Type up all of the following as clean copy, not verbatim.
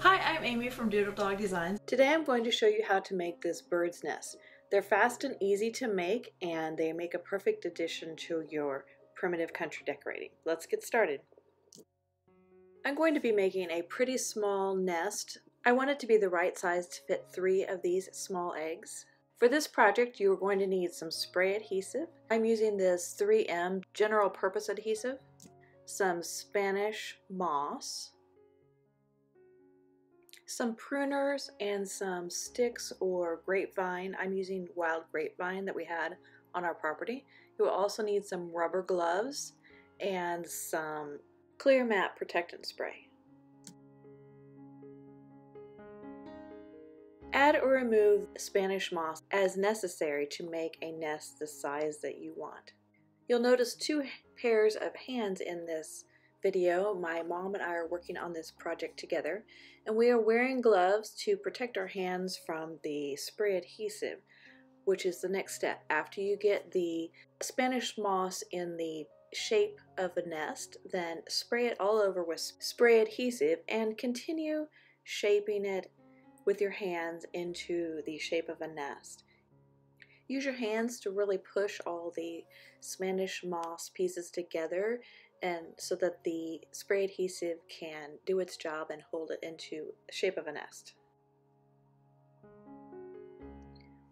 Hi, I'm Amy from Doodle Dog Designs. Today I'm going to show you how to make this bird's nest. They're fast and easy to make, and they make a perfect addition to your primitive country decorating. Let's get started. I'm going to be making a pretty small nest. I want it to be the right size to fit 3 of these small eggs. For this project, you're going to need some spray adhesive. I'm using this 3M general purpose adhesive, some Spanish moss, some pruners, and some sticks or grapevine. I'm using wild grapevine that we had on our property. You will also need some rubber gloves and some clear matte protectant spray. Add or remove Spanish moss as necessary to make a nest the size that you want. You'll notice 2 pairs of hands in this video. My mom and I are working on this project together, and we are wearing gloves to protect our hands from the spray adhesive, which is the next step. After you get the Spanish moss in the shape of a nest, then spray it all over with spray adhesive and continue shaping it with your hands into the shape of a nest. Use your hands to really push all the Spanish moss pieces together, and so that the spray adhesive can do its job and hold it into the shape of a nest.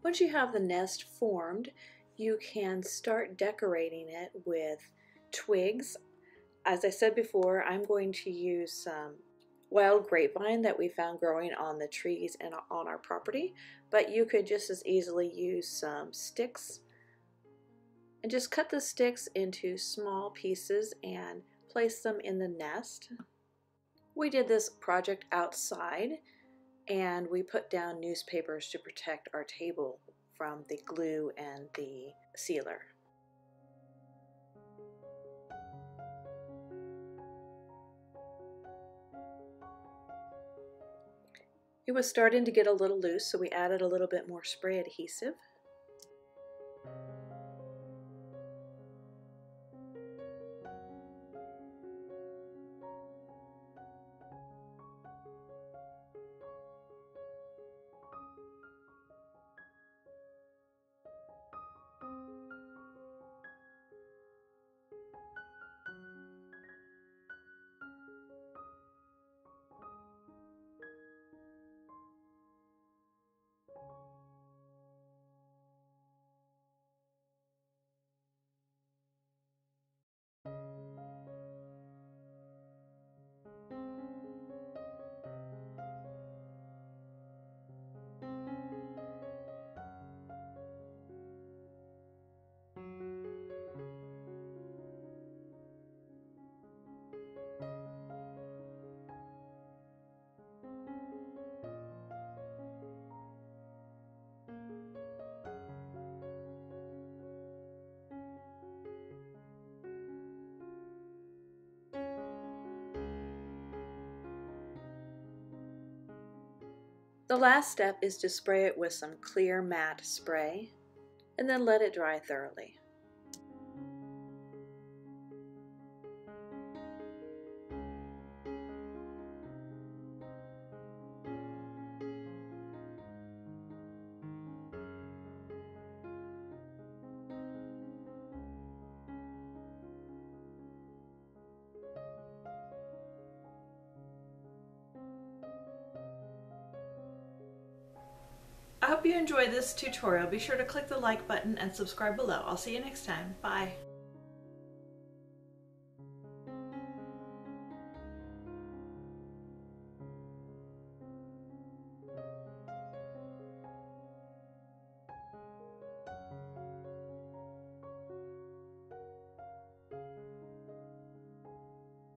Once you have the nest formed, you can start decorating it with twigs. As I said before, I'm going to use some wild grapevine that we found growing on the trees and on our property, but you could just as easily use some sticks. And just cut the sticks into small pieces and place them in the nest. We did this project outside, and we put down newspapers to protect our table from the glue and the sealer. It was starting to get a little loose, so we added a little bit more spray adhesive. The last step is to spray it with some clear matte spray and then let it dry thoroughly. I hope you enjoyed this tutorial. Be sure to click the like button and subscribe below. I'll see you next time. Bye.